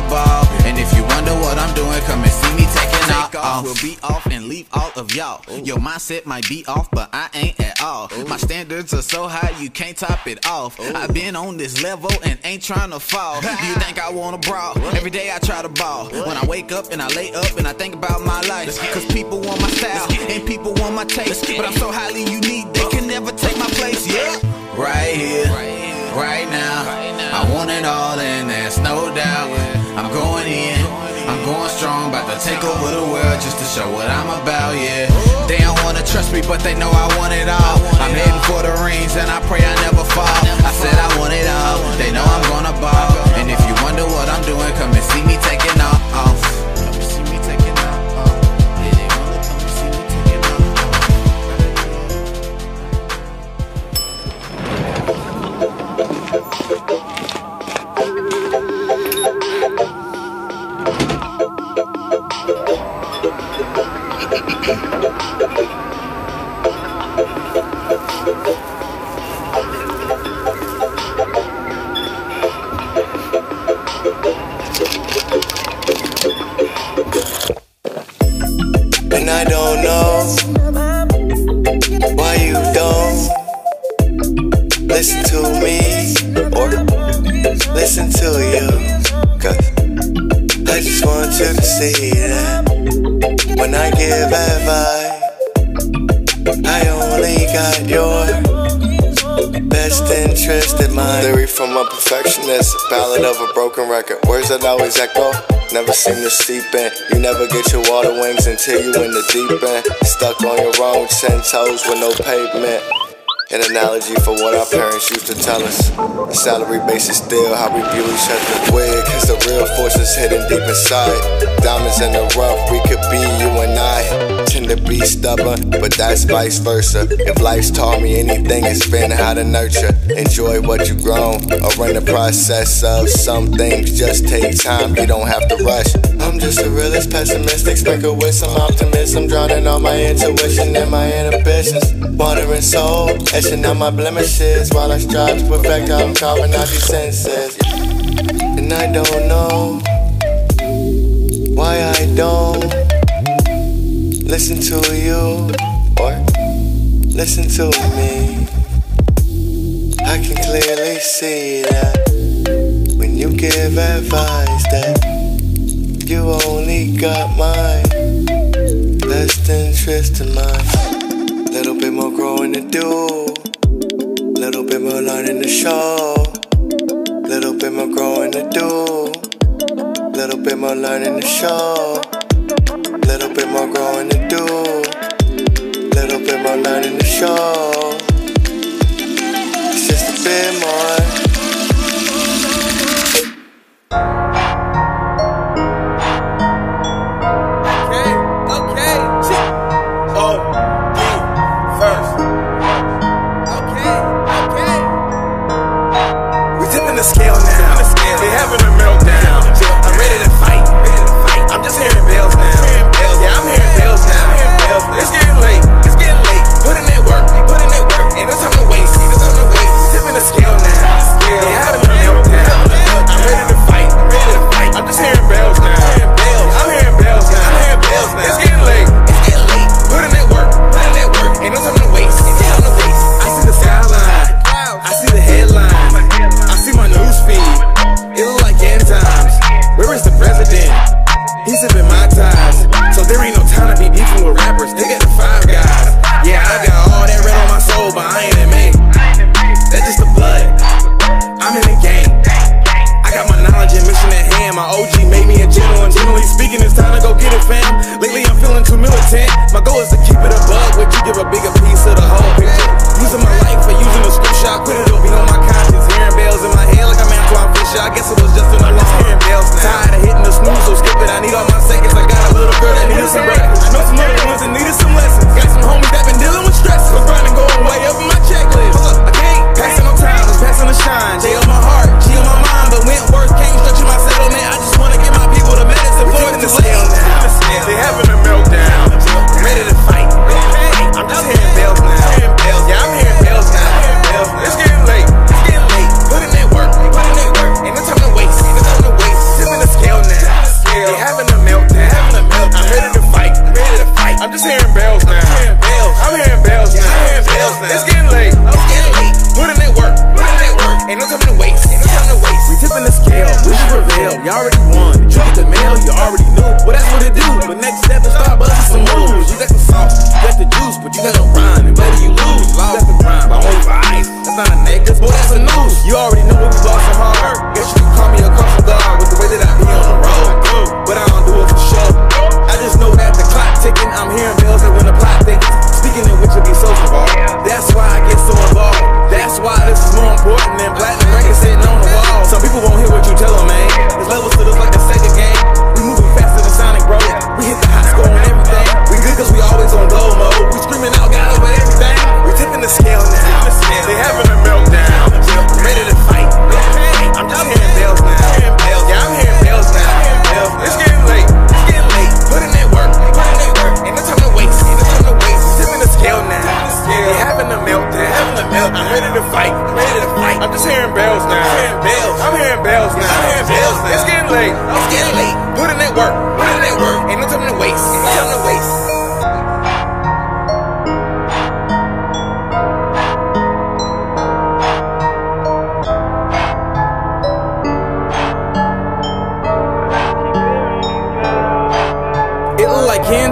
doing, come and see me taking off. We'll be off and leave all of y'all. Your mindset might be off, but I ain't at all. My standards are so high, you can't top it off. I've been on this level and ain't trying to fall. You think I wanna brawl? Every day I try to ball. When I wake up and I lay up and I think about my life, cause people want my style and people want my taste, but I'm so highly unique, they can never take my place. Yeah, right here, right now, I want it all and there's no doubt. I'm going in, I'm going strong, about to take over the world just to show what I'm about, yeah. They don't wanna trust me, but they know I want it all. I'm heading for the rings and I pray I never fall. I said I want it all, they know I'm gonna ball. And if you wonder what I'm doing, come and see me taking off. Ballad of a broken record, words that always echo, never seem to seep in. You never get your water wings until you in the deep end. Stuck on your wrong 10 toes with no pavement. An analogy for what our parents used to tell us. The salary base is still how we view each other weird, cause the real force is hidden deep inside. Diamonds in the rough, we could be you and I. Tend to be stubborn, but that's vice versa. If life's taught me anything, it's been how to nurture. Enjoy what you've grown, or run the process of. Some things just take time, you don't have to rush. I'm just a realist, pessimistic, sprinkled with some optimism. Drowning all my intuition and my inhibitions. Watering soul, etching out my blemishes. While I strive to perfect, I'm carving out these senses. And I don't know why I don't listen to you or listen to me. I can clearly see that when you give advice that you only got my best interest in mind. Little bit more growing to do, little bit more learning to show, little bit more growing to do, little bit more learning to show, little bit more growing to do, little bit more learning to show. It's just a bit more. Having a meltdown, ready to fight.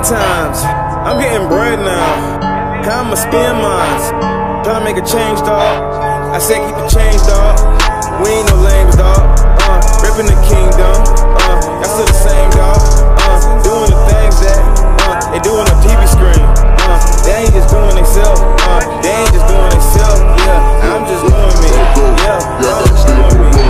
times. I'm getting bread now. I'ma spend mines. Tryna make a change, dog. I said keep the change, dog. We ain't no lames, dog. Rippin' the kingdom. Y'all still the same, dog. Doing the things that they do on the TV screen. They ain't just doing themselves. They ain't just doing themselves. Yeah, I'm just doing me. Yeah, I'm just doing me.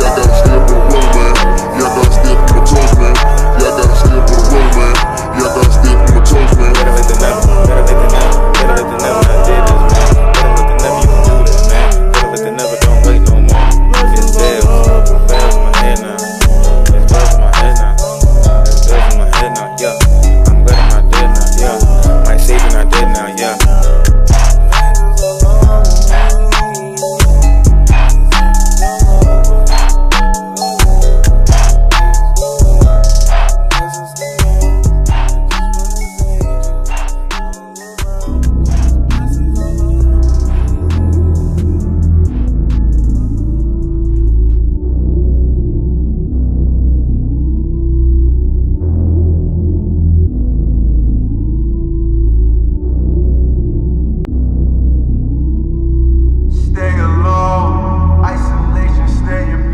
Y'all gotta stand for the road, man. Y'all gotta stand for the toes, man. Y'all gotta stand for the road, man. Y'all gotta stand for the toes, man. Better let the never, better let the never, better let the never not did this, man. Better let the never you can do this, man. Better let the never don't wait no more. It's dead, it's bad for my head now. It's bad for my head now. It's bad for my head now, yeah. I'm glad I'm not dead now, yeah. My saving I did now, yeah. Isolation,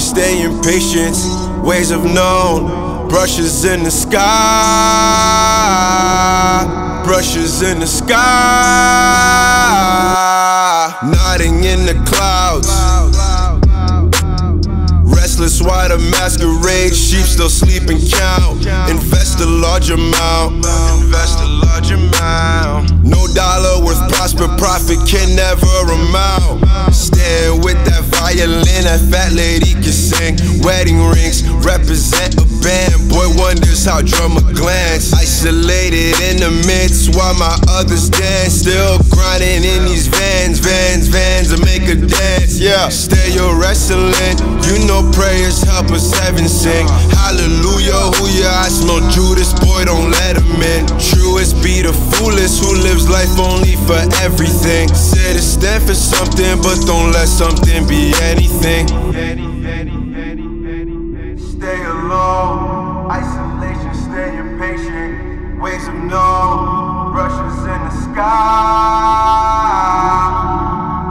stay in patience, ways of known, brushes in the sky, brushes in the sky, nodding in the clouds, restless while the masquerade, sheep still sleep and count, invest a large amount, invest a large amount, no dollar worth prosper, profit can never amount, stand with that violin, that fat lady can sing. Wedding rings represent a band. Boy wonders how drummer glance. Isolated in the midst while my others dance. Still grinding in these vans to make a dance. Yeah, stay your wrestling. You know prayers help us heaven sing. Hallelujah, hooyah, I smell Judas. Boy, don't let him in. Truest be the foolish who lives life only for everything. Say to stand for something, but don't let something be anything. Stay alone, isolation, stay impatient. Waves of no, brushes in the sky,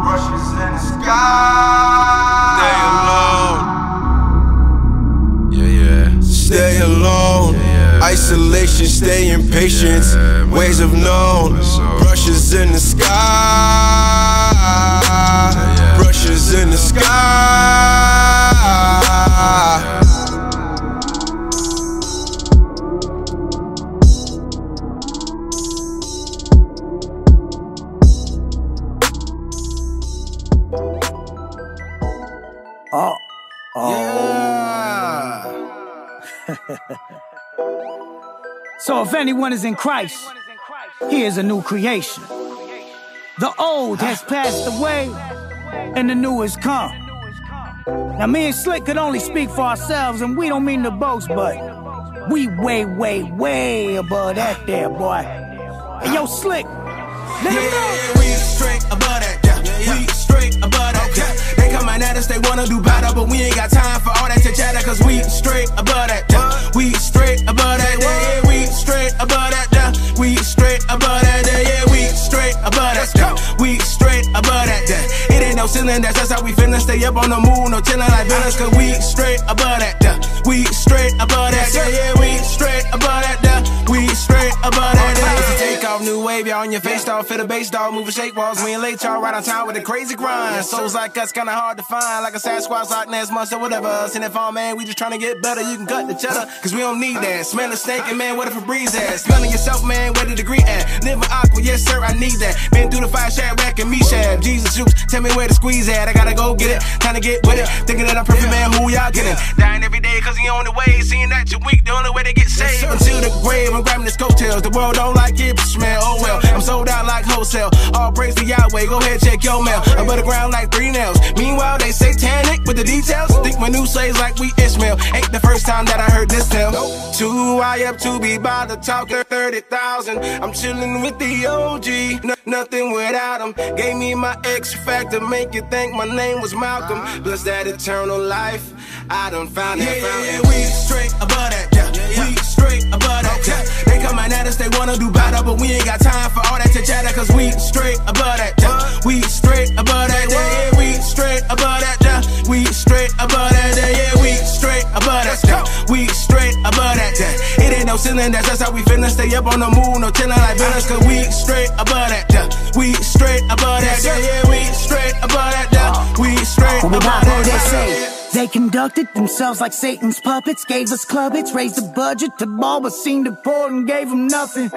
brushes in the sky. Stay alone, yeah, yeah. Stay alone, yeah, yeah. Isolation, stay impatient. Yeah, waves of known, brushes in the sky. Brushes in the sky. So if anyone is in Christ, he is a new creation. The old has passed away, and the new has come. Now me and Slick could only speak for ourselves, and we don't mean to boast, but we way above that there, boy. Hey, yo, Slick, let him know. We straight above that, yeah. We straight above that, yeah. They coming at us, they wanna do better, but we ain't got time for all that to chatter, cause we straight above that, yeah. We straight above that, yeah. We straight above that, yeah. We straight above that, yeah. We straight above that, yeah. We straight above that, yeah. No ceiling, that's just how we finna stay up on the moon, no chillin' like villains, cause we straight above that, yeah. We straight above that, yeah, yeah. We straight above that, yeah. We straight above that, yeah. Take off, new wave, y'all on your face, dog. Fit a bass, dog, moving shake walls. We ain't late, y'all, right on time with a crazy grind. Souls like us, kinda hard to find, like a Sasquatch, like Nance Monster, whatever. Send it for, man, we just tryna get better. You can cut the cheddar, cause we don't need that. Smell a snake, and man, what if a breeze at? Smelling yourself, man, where the degree at? Live an aqua, yes, sir, I need that. Been through the fire, shad, rack, and me shad. Jesus, juice, tell me where to squeeze at. I gotta go get it, time to get with it. Thinking that I'm perfect, man, who y'all getting? Dying every day cause he on the way. Seeing that you're weak, the only way to get saved. Until the grave, I'm grabbing his coattails. The world don't like it, bitch, man, oh well. I'm sold out like wholesale. All praise to Yahweh, go ahead, check your mail. I'm on the ground like 3 nails. Meanwhile, they satanic with the details. Think my new slaves like we Ishmael. Ain't the first time that I heard this tale. Too high up to be by the talker, 30,000. I'm chilling with the OG, nothing without him. Gave me my X factor, make you think my name was Malcolm. Bless that eternal life, I done found it. Yeah, we straight above that, yeah. We straight above that, yeah. They coming at us, they wanna do battle, but we ain't got time for all that to chatter, cause we straight above that, yeah. We straight above that, yeah. We straight above that, yeah. We straight above that, yeah. We straight above that, yeah. We straight above that, yeah. It ain't no ceiling, that's just how we feelin'. Stay up on the moon, no chillin' like villains, cause we straight above that, yeah. We straight above that, yeah. Yeah, we straight above that, yeah. We straight above that, yeah. They conducted themselves like Satan's puppets, gave us clubbits, raised the budget. The ball was seemed important, gave them nothing.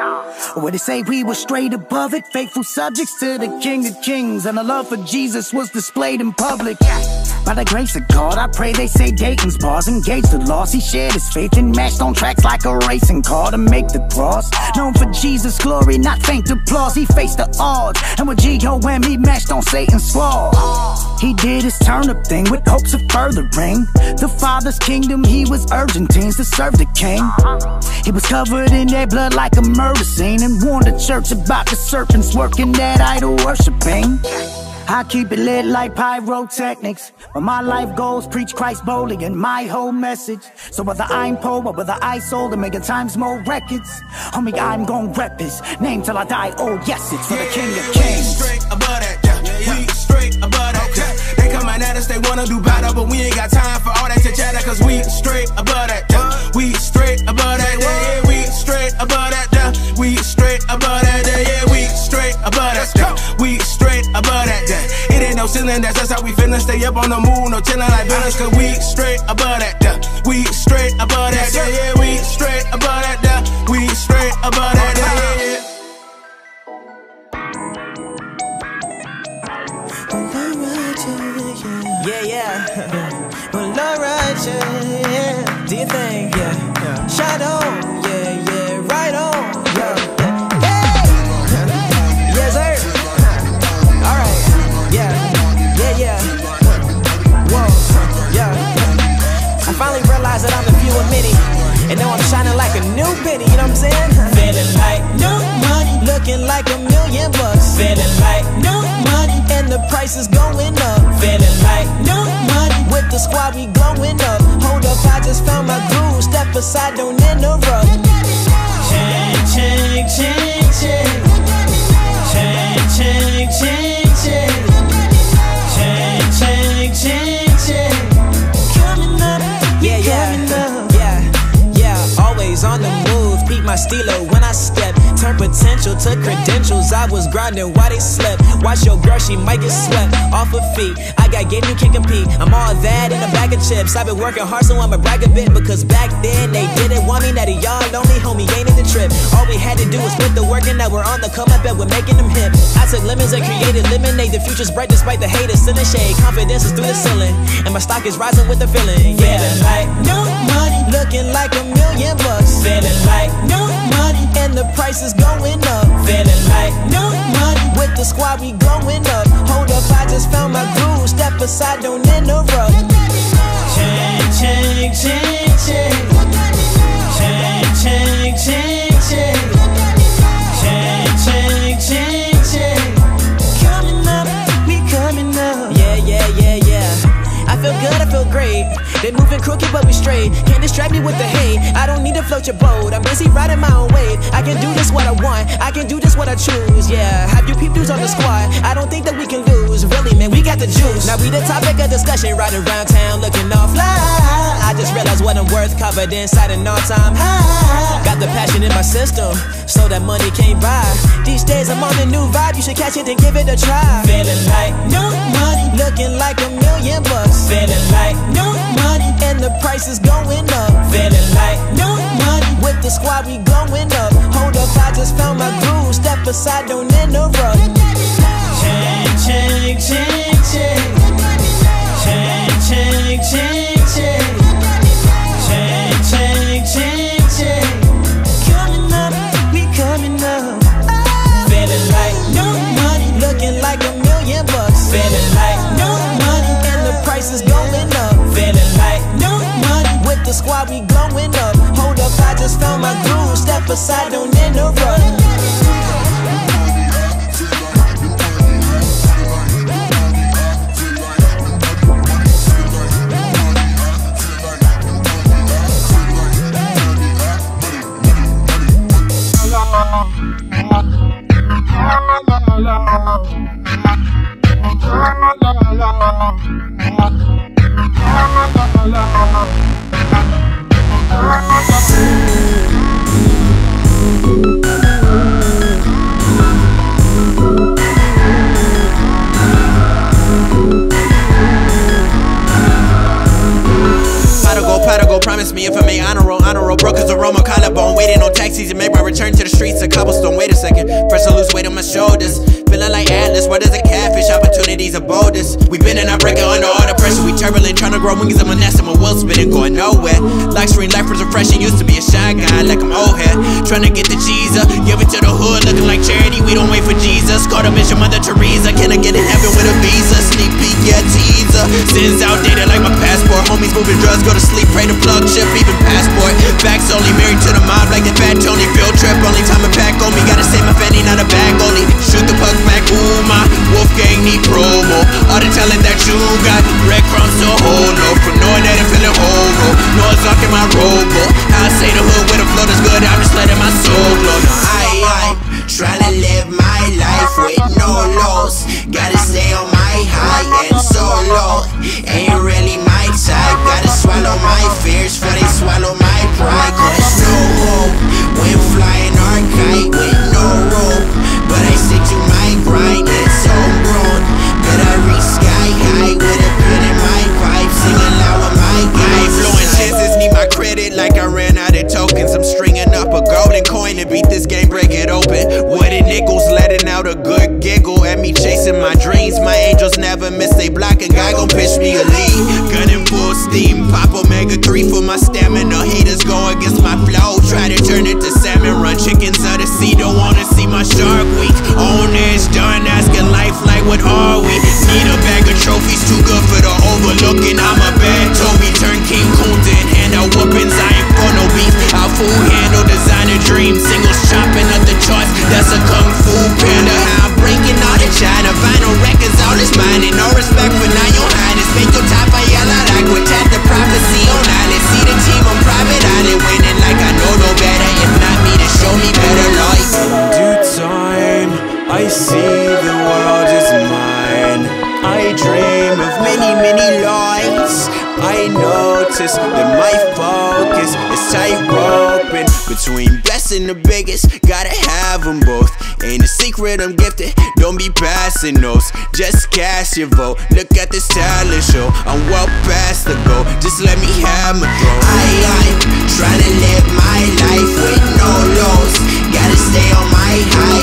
Where they say we were straight above it, faithful subjects to the King of Kings, and the love for Jesus was displayed in public. By the grace of God, I pray they say Dayton's bars engaged the loss. He shared his faith and matched on tracks like a racing car to make the cross. Known for Jesus' glory, not faint applause. He faced the odds, and with G.O.M. he matched on Satan's flaws. He did his turnip thing with hopes of further. The Father's kingdom, he was urging teens to serve the King. He was covered in their blood like a murder scene, and warned the church about the serpents working that idol worshiping. I keep it lit like pyrotechnics. When my life goals, preach Christ boldly in my whole message. So whether I'm poor or whether I sold and making times more records, homie, I'm gon' rep his name till I die. Oh yes, it's for the King of Kings. We straight above that, yeah. We straight above that, yeah. They coming at us, they wanna do battle, but we ain't got time for all that to chatter, cause we straight above that, yeah. We straight above that, yeah. We straight above that, yeah. We straight above that, yeah. We straight above that, yeah. We straight above that, yeah. It ain't no ceiling, that's just how we feelin'. Stay up on the moon, no chillin' like villains, cause we straight above that, yeah. We straight above that, yeah, yeah. We straight above that, yeah. We straight above that, yeah, yeah. Yeah, yeah. Well, alright, yeah, yeah. Do you think, yeah, yeah. Shot on, yeah, yeah, right on, yeah. Finally realize that I'm a few of many, and now I'm shining like a new penny, you know what I'm saying? Feeling like new money, looking like $1 million bucks. Feeling like new money, and the price is going up. Feeling like new money, with the squad we glowing up. Hold up, I just found my groove, step aside, don't interrupt. Ching, ching, ching, ching. Ching, ching, ching, ching. Ching, ching, ching, ching. Yeah, yeah, yeah, yeah, always on the move, peep my stilo when I step. Turn potential to credentials, I was grinding while they slept. Watch your girl, she might get swept off her feet. I got game, you can't compete, I'm all that in a bag of chips. I've been working hard, so I'ma brag a bit, because back then they didn't want me. Now the y'all lonely, homie, ain't in the trip. All we had to do was put the work in, now we're on the come up and we're making them hip. I took lemons and created lemonade, the future's bright despite the haters in the shade. Confidence is through the ceiling, and my stock is rising with the feeling. Yeah, feeling like new money, looking like $1 million bucks. Feeling like new money, and the price is going up. Feeling like new money, with the squad we glowing up. Hold up, I just found my groove, step aside, don't interrupt. Ching, ching, ching, ching. Ching, ching, ching, ching. Ching, ching, ching, ching. Coming up, we coming up. Yeah, yeah, yeah, yeah. I feel good, I feel great. They moving crooked but we straight. Can't distract me with the hate. I don't need to float your boat, I'm busy riding my own wave. I can do this what I want, I can do this what I choose. Yeah, have you peep dudes on the squad? I don't think that we can lose. Really, man, we got the juice. Now we the topic of discussion, riding around town looking all fly. I just realized what I'm worth, covered inside an all-time high. Got the passion in my system, so that money can't buy. These days I'm on a new vibe, you should catch it and give it a try. Feeling like new money, looking like $1 million bucks. Feeling like new money, and the price is going up. Feeling like new money, with the squad we glowing up. Hold up, I just found my groove, step aside, don't interrupt. Ching, ching, ching, ching. Ching, ching, ching, ching. Ching, ching, ching, ching. Coming up. why we glowing up. Hold up, I just found my groove. Step aside, don't interrupt. Promise me if I may honor roll, broke as a Roma collarbone. Waiting on taxis to make my return to the streets of cobblestone. Wait a second, press a loose weight on my shoulders. Feeling like Atlas, where there's a catfish, opportunities are boldest. We been in our breaker under all the pressure. We turbulent, trying to grow wings in my nest and my will spinning, going nowhere. Luxury life was refreshing, used to be a shy guy like I'm old head. Trying to get the cheese up, give it to the hood, looking like charity, we don't wait for Jesus. Call the mission Mother Teresa, can I get in heaven with a visa? Sneak peek, yeah, teaser. Sins outdated like my passport, homies moving drugs, go to sleep, pray to plug, ship, even passport. Facts only, married to the mob like the Fat Tony. Field trip, only time a pack on me, gotta save my fanny, not a bag only. Shoot the puck back, ooh my, Wolfgang need promo. All the talent that you got, Rick Ross so whole no. From knowing that I'm feeling horrible, no one's locking my robo. I say the hood with a flow that's good, I'm just letting my soul glow. No, I try to live my life with no loss. Gotta stay on my high and solo. Ain't really my type, gotta swallow my fears for they swallow my pride. Cause no hope when flying our kite with no rope. But I stick to my grind, it's so grown that I reach sky high with a pit in my pipe, singing loud with my guys. Blowing chances, need my credit like I ran out of tokens. I'm stringing up a golden coin to beat this game, break it open. Wooden nickels letting out a good giggle at me chasing my dreams. My angels never miss they block and God gon' pitch me a lead. Gunning full steam, pop omega 3 for my stamina. Heaters go against my flow, try to turn it to salmon run. Chickens of the sea don't wanna see my shark week. On edge, done asking life like what are we? Need a bag of trophies, too good for the overlooking. I'm a bad Toby, turn King Coons and hand out whoopings. I ain't for no beef, I'll full handle designer dreams. Singles chopping up the charts, that's a kung fu panda. How I'm breaking all the China, vinyl records, all is mine. And no respect for now, your highness. Make your top, I yell out, I quit at the prophecy on island. See the team on private island, winning like I know no better. If not me, then show me better life. Due time, I see the world is mine. I dream of many, many lights. I notice that my focus is tight roping between best and the biggest, gotta have them both. Ain't a secret I'm gifted, don't be passing those. Just cast your vote, look at this talent show. I'm well past the goal, just let me have my throne. I'm trying to live my life with no lows. Gotta stay on my high